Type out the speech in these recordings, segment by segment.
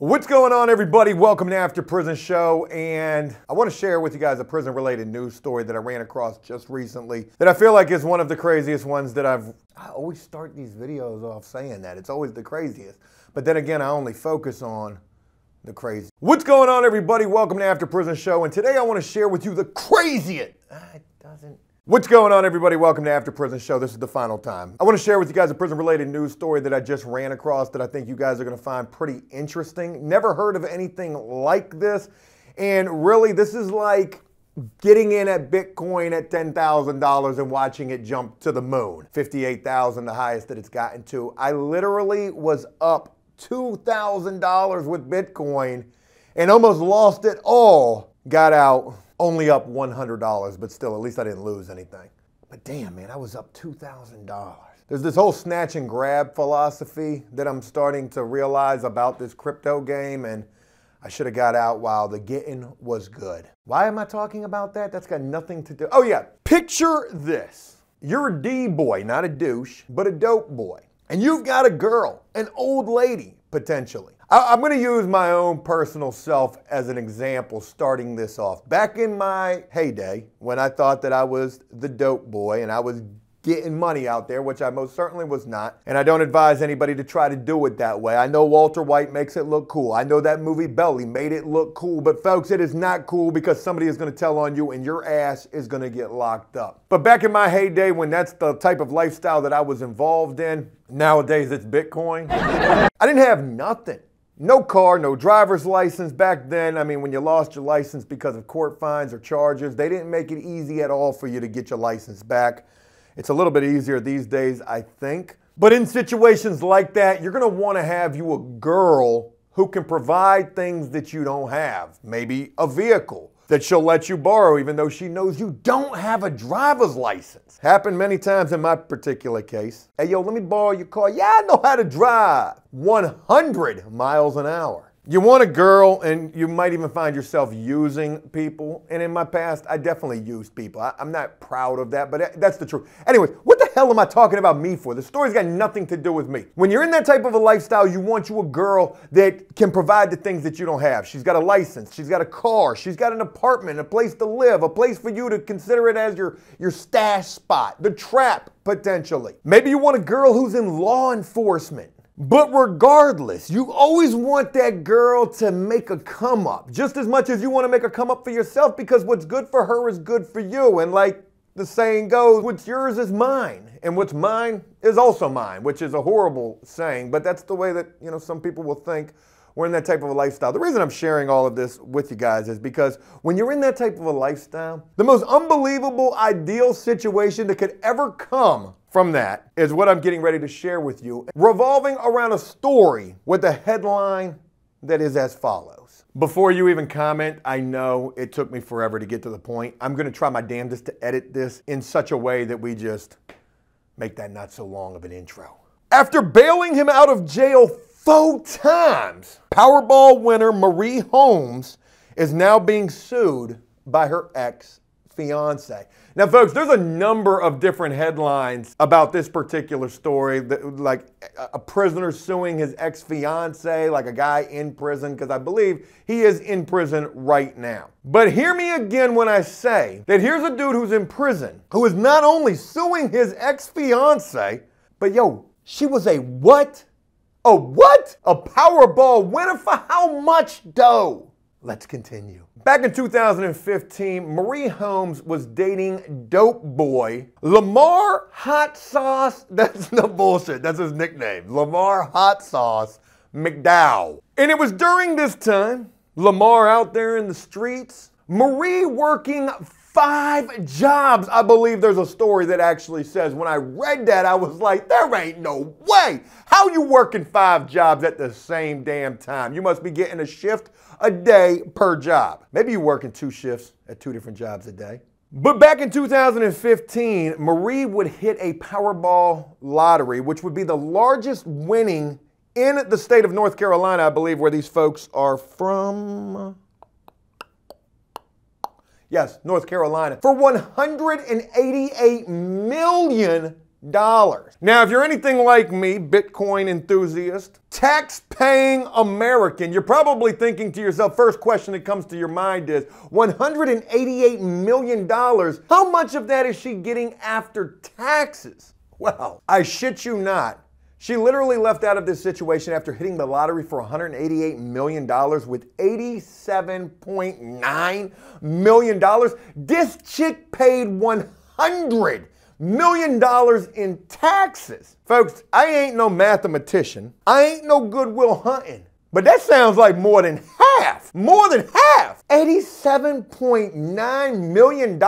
What's going on, everybody? Welcome to After Prison Show, and I want to share with you guys a prison-related news story that I ran across just recently that I feel like is one of the craziest ones that I always start these videos off saying that. It's always the craziest. But then again, I only focus on the crazy. What's going on, everybody? Welcome to After Prison Show, and today I want to share with you the craziest. What's going on, everybody? Welcome to After Prison Show. This is the final time. I want to share with you guys a prison-related news story that I just ran across that I think you guys are going to find pretty interesting. Never heard of anything like this. And really, this is like getting in at Bitcoin at $10,000 and watching it jump to the moon. 58,000, the highest that it's gotten to. I literally was up $2,000 with Bitcoin and almost lost it all. Got out. Only up $100, but still, at least I didn't lose anything. But damn, man, I was up $2,000. There's this whole snatch and grab philosophy that I'm starting to realize about this crypto game, and I should have got out while the getting was good. Why am I talking about that? That's got nothing to do. Oh yeah, picture this. You're a D-boy, not a douche, but a dope boy. And you've got a girl, an old lady, potentially. I'm going to use my own personal self as an example starting this off. Back in my heyday, when I thought that I was the dope boy and I was getting money out there, which I most certainly was not, and I don't advise anybody to try to do it that way. I know Walter White makes it look cool. I know that movie Belly made it look cool, but folks, it is not cool because somebody is going to tell on you and your ass is going to get locked up. But back in my heyday, when that's the type of lifestyle that I was involved in, nowadays it's Bitcoin. I didn't have nothing. No car, no driver's license. Back then, I mean, when you lost your license because of court fines or charges, they didn't make it easy at all for you to get your license back. It's a little bit easier these days, I think. But in situations like that, you're gonna wanna have you a girl who can provide things that you don't have. Maybe a vehicle that she'll let you borrow even though she knows you don't have a driver's license. Happened many times in my particular case. Hey, yo, let me borrow your car. Yeah, I know how to drive 100 miles an hour. You want a girl, and you might even find yourself using people. And in my past, I definitely used people. I'm not proud of that, but that's the truth. Anyways, what the hell am I talking about me for? The story's got nothing to do with me. When you're in that type of a lifestyle, you want you a girl that can provide the things that you don't have. She's got a license. She's got a car. She's got an apartment, a place to live, a place for you to consider it as your stash spot, the trap, potentially. Maybe you want a girl who's in law enforcement. But regardless, you always want that girl to make a come up, just as much as you want to make a come up for yourself, because what's good for her is good for you. And like the saying goes, what's yours is mine, and what's mine is also mine, which is a horrible saying, but that's the way that, you know, some people will think we're in that type of a lifestyle. The reason I'm sharing all of this with you guys is because when you're in that type of a lifestyle, the most unbelievable ideal situation that could ever come from that is what I'm getting ready to share with you, revolving around a story with a headline that is as follows. Before you even comment, I know it took me forever to get to the point. I'm gonna try my damnedest to edit this in such a way that we just make that not so long of an intro. After bailing him out of jail 4 times, Powerball winner Marie Holmes is now being sued by her ex-fiance. Now, folks, there's a number of different headlines about this particular story, like a prisoner suing his ex-fiance, like a guy in prison, because I believe he is in prison right now. But hear me again when I say that here's a dude who's in prison who is not only suing his ex-fiance, but yo, she was a what? A what? A Powerball winner for how much dough? Let's continue. Back in 2015, Marie Holmes was dating dope boy Lamar Hot Sauce. That's no bullshit. That's his nickname. Lamar Hot Sauce McDowell. And it was during this time, Lamar out there in the streets, Marie working 5 jobs. I believe there's a story that actually says, when I read that, I was like, there ain't no way. How you working 5 jobs at the same damn time? You must be getting a shift a day per job. Maybe you're working 2 shifts at 2 different jobs a day. But back in 2015, Marie would hit a Powerball lottery, which would be the largest winning in the state of North Carolina, I believe, where these folks are from. Yes, North Carolina, for $188 million. Now, if you're anything like me, Bitcoin enthusiast, tax-paying American, you're probably thinking to yourself, first question that comes to your mind is, $188 million, how much of that is she getting after taxes? Well, I shit you not. She literally left out of this situation after hitting the lottery for $188 million with $87.9 million. This chick paid $100 million in taxes. Folks, I ain't no mathematician. I ain't no Goodwill Hunting. But that sounds like more than half. More than half. $87.9 million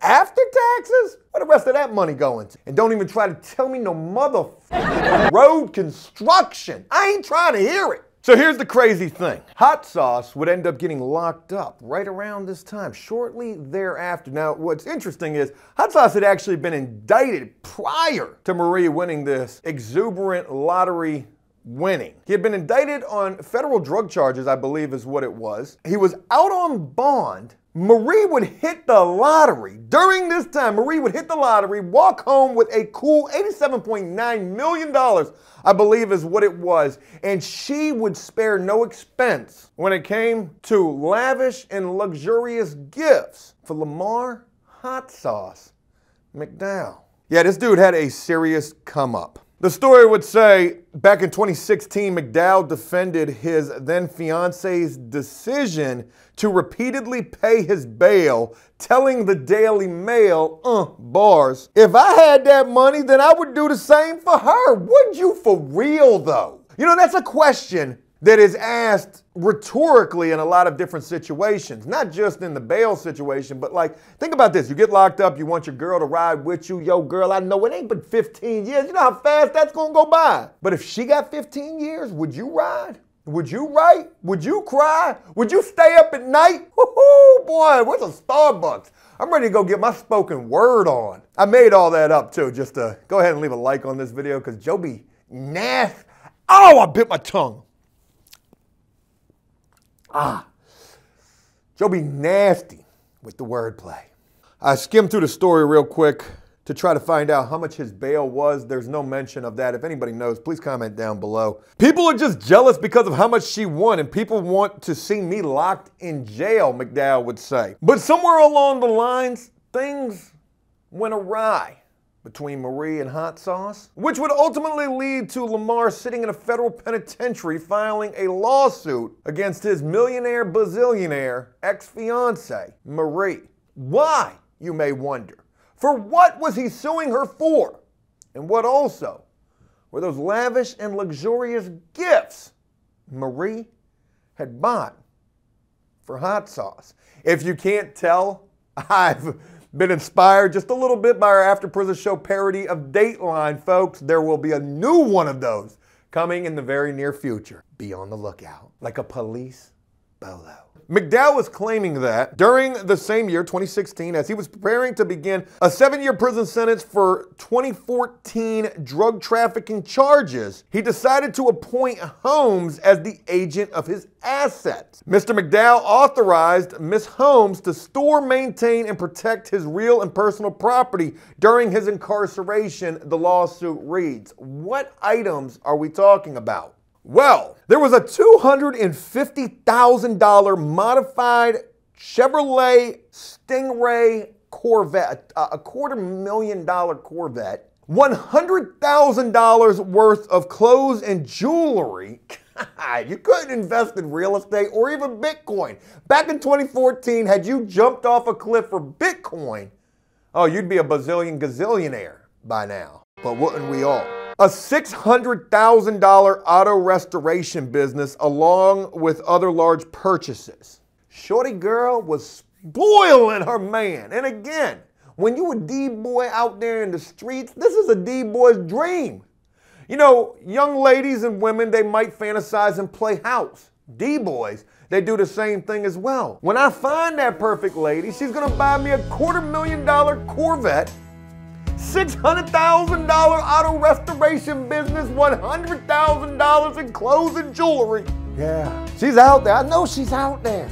after taxes? Where the rest of that money going to? And don't even try to tell me no motherfucking road construction. I ain't trying to hear it. So here's the crazy thing. Hot Sauce would end up getting locked up right around this time, shortly thereafter. Now, what's interesting is Hot Sauce had actually been indicted prior to Marie winning this exuberant lottery winning. He had been indicted on federal drug charges, I believe is what it was. He was out on bond. Marie would hit the lottery. During this time, Marie would hit the lottery, walk home with a cool $87.9 million, I believe is what it was, and she would spare no expense when it came to lavish and luxurious gifts for Lamar Hot Sauce McDowell. Yeah, this dude had a serious come up. The story would say, back in 2016, McDowell defended his then-fiancé's decision to repeatedly pay his bail, telling the Daily Mail, bars, if I had that money, then I would do the same for her. Would you for real, though? You know, that's a question that is asked rhetorically in a lot of different situations, not just in the bail situation, but like, think about this. You get locked up, you want your girl to ride with you. Yo, girl, I know it ain't been 15 years. You know how fast that's gonna go by. But if she got 15 years, would you ride? Would you write? Would you cry? Would you stay up at night? Woohoo, boy, where's a Starbucks? I'm ready to go get my spoken word on. I made all that up too, just to go ahead and leave a like on this video, because Joby Nath, oh, I bit my tongue. Joe be nasty with the wordplay. I skimmed through the story real quick to try to find out how much his bail was. There's no mention of that. If anybody knows, please comment down below. People are just jealous because of how much she won, and people want to see me locked in jail, McDowell would say. But somewhere along the lines, things went awry between Marie and Hot Sauce, which would ultimately lead to Lamar sitting in a federal penitentiary filing a lawsuit against his millionaire bazillionaire ex-fiancée, Marie. Why, you may wonder? For what was he suing her for? And what also were those lavish and luxurious gifts Marie had bought for Hot Sauce? If you can't tell, I've been inspired just a little bit by our After Prison Show parody of Dateline, folks. There will be a new one of those coming in the very near future. Be on the lookout, like a police bolo. McDowell was claiming that during the same year, 2016, as he was preparing to begin a 7-year prison sentence for 2014 drug trafficking charges, he decided to appoint Holmes as the agent of his assets. Mr. McDowell authorized Ms. Holmes to store, maintain, and protect his real and personal property during his incarceration, the lawsuit reads. What items are we talking about? Well, there was a $250,000 modified Chevrolet Stingray Corvette, a $250,000 Corvette, $100,000 worth of clothes and jewelry. God, you couldn't invest in real estate or even Bitcoin. Back in 2014, had you jumped off a cliff for Bitcoin, oh, you'd be a bazillion gazillionaire by now. But wouldn't we all? A $600,000 auto restoration business along with other large purchases. Shorty girl was spoiling her man. And again, when you a D-boy out there in the streets, this is a D-boy's dream. You know, young ladies and women, they might fantasize and play house. D-boys, they do the same thing as well. When I find that perfect lady, she's gonna buy me a $250,000 Corvette, $600,000 auto restoration business, $100,000 in clothes and jewelry. Yeah, she's out there. I know she's out there.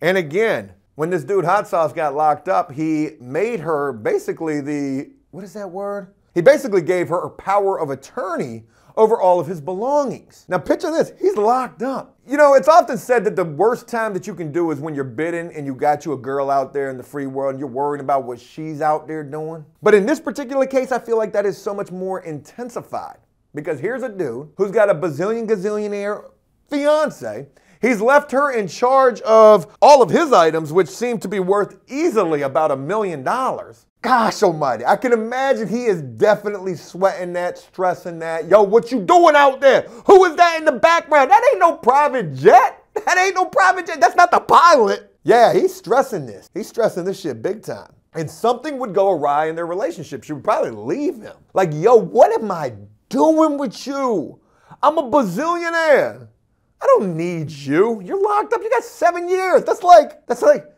And again, when this dude Hot Sauce got locked up, he made her basically the, what is that word? He basically gave her a power of attorney over all of his belongings. Now picture this, he's locked up. You know, it's often said that the worst time that you can do is when you're bitten and you got you a girl out there in the free world and you're worried about what she's out there doing. But in this particular case, I feel like that is so much more intensified because here's a dude who's got a gazillionaire fiance. He's left her in charge of all of his items, which seem to be worth easily about $1 million. Gosh almighty, I can imagine he is definitely sweating that, stressing that. Yo, what you doing out there? Who is that in the background? That ain't no private jet. That ain't no private jet. That's not the pilot. Yeah, he's stressing this. He's stressing this shit big time. And something would go awry in their relationship. She would probably leave him. Like, yo, what am I doing with you? I'm a bazillionaire. I don't need you. You're locked up. You got 7 years. That's like an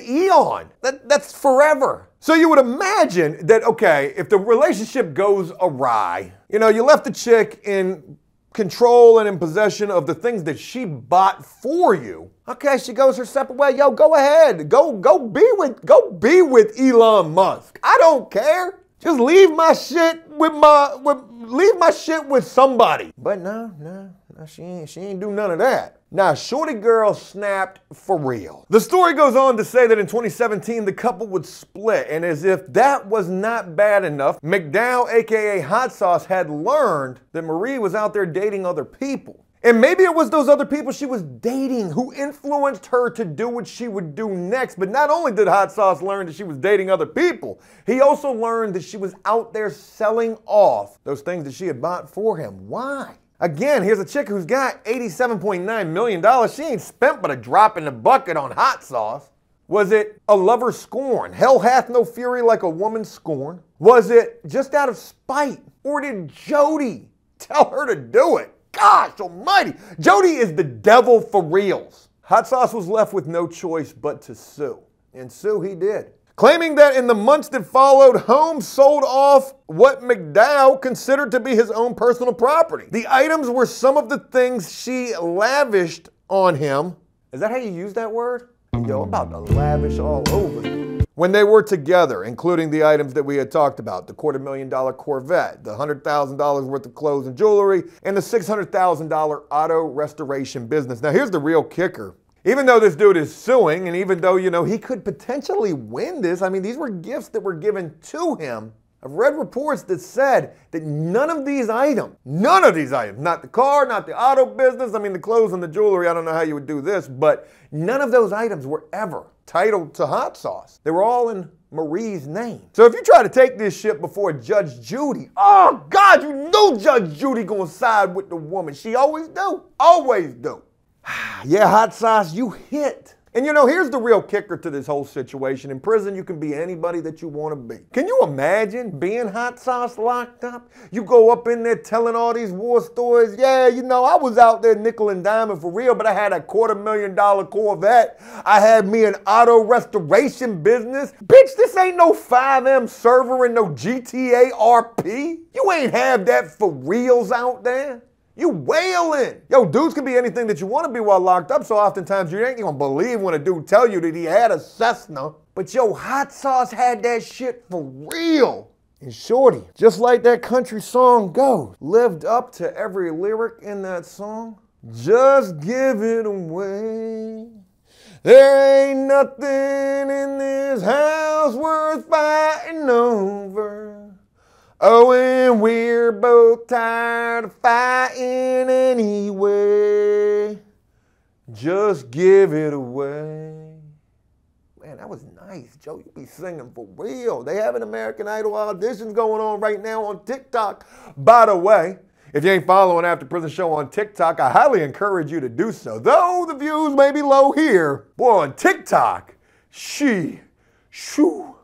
eon. That's forever. So you would imagine that, okay, if the relationship goes awry, you know, you left the chick in control and in possession of the things that she bought for you. Okay, she goes her separate way. Yo, go ahead. Go be with Elon Musk. I don't care. Just leave my shit with somebody. But no, she ain't do none of that. Now, shorty girl snapped for real. The story goes on to say that in 2017, the couple would split, and as if that was not bad enough, McDowell, aka Hot Sauce, had learned that Marie was out there dating other people. And maybe it was those other people she was dating who influenced her to do what she would do next. But not only did Hot Sauce learn that she was dating other people, he also learned that she was out there selling off those things that she had bought for him. Why? Again, here's a chick who's got $87.9 million. She ain't spent but a drop in the bucket on hot sauce. Was it a lover's scorn? Hell hath no fury like a woman's scorn. Was it just out of spite? Or did Judy tell her to do it? Gosh almighty, Judy is the devil for reals. Hot Sauce was left with no choice but to sue. And sue he did, claiming that in the months that followed, Holmes sold off what McDowell considered to be his own personal property. The items were some of the things she lavished on him. Is that how you use that word? Yo, I'm about to lavish all over you. When they were together, including the items that we had talked about, the $250,000 Corvette, the $100,000 worth of clothes and jewelry, and the $600,000 auto restoration business. Now here's the real kicker. Even though this dude is suing, and even though, you know, he could potentially win this, I mean, these were gifts that were given to him. I've read reports that said that none of these items, not the car, not the auto business, I mean, the clothes and the jewelry, I don't know how you would do this, but none of those items were ever titled to Hot Sauce. They were all in Marie's name. So if you try to take this shit before Judge Judy, oh God, you knew Judge Judy gonna side with the woman. She always do, always do. Yeah, Hot Sauce, you hit. And you know, here's the real kicker to this whole situation. In prison, you can be anybody that you want to be. Can you imagine being Hot Sauce locked up? You go up in there telling all these war stories. Yeah, you know, I was out there nickel and diming for real, but I had a $250,000 Corvette. I had me an auto restoration business. Bitch, this ain't no 5M server and no GTA RP. You ain't have that for reals out there. You wailing. Yo, dudes can be anything that you want to be while locked up, so oftentimes you ain't gonna believe when a dude tell you that he had a Cessna. But yo, Hot Sauce had that shit for real. And shorty, just like that country song goes, lived up to every lyric in that song. Just give it away. There ain't nothing in this house worth fighting over. Oh, and we're both tired of fighting anyway. Just give it away. Man, that was nice, Joe. You be singing for real. They have an American Idol auditions going on right now on TikTok. By the way, if you ain't following After Prison Show on TikTok, I highly encourage you to do so. Though the views may be low here, boy, on TikTok, shoo, you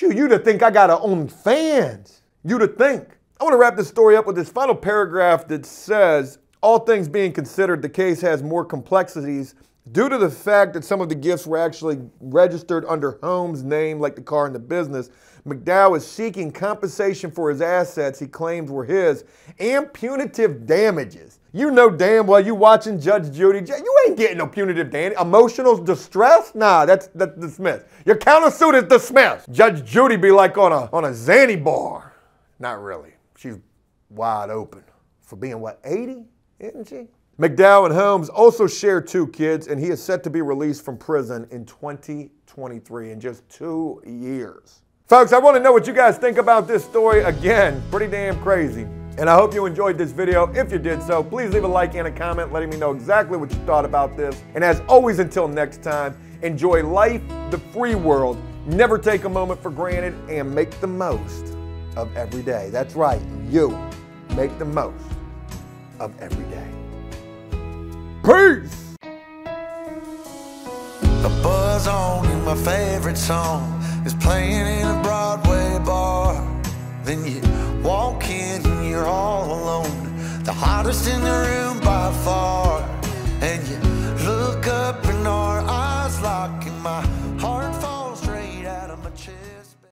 to think I got her own fans. You to think. I want to wrap this story up with this final paragraph that says, all things being considered, the case has more complexities due to the fact that some of the gifts were actually registered under Holmes' name, like the car and the business. McDowell is seeking compensation for his assets he claims were his and punitive damages. You know damn well you watching Judge Judy. You ain't getting no punitive damage. Emotional distress? Nah, that's dismissed. Your countersuit is dismissed. Judge Judy be like on a Xanny bar. Not really. She's wide open for being, what, 80, isn't she? McDowell and Holmes also share 2 kids, and he is set to be released from prison in 2023, in just 2 years. Folks, I want to know what you guys think about this story. Again, pretty damn crazy. And I hope you enjoyed this video. If you did so, please leave a like and a comment letting me know exactly what you thought about this. And as always, until next time, enjoy life, the free world, never take a moment for granted, and make the most of every day. That's right, you make the most of every day. Peace! The buzz on in my favorite song is playing in a Broadway bar. Then you walk in and you're all alone, the hottest in the room.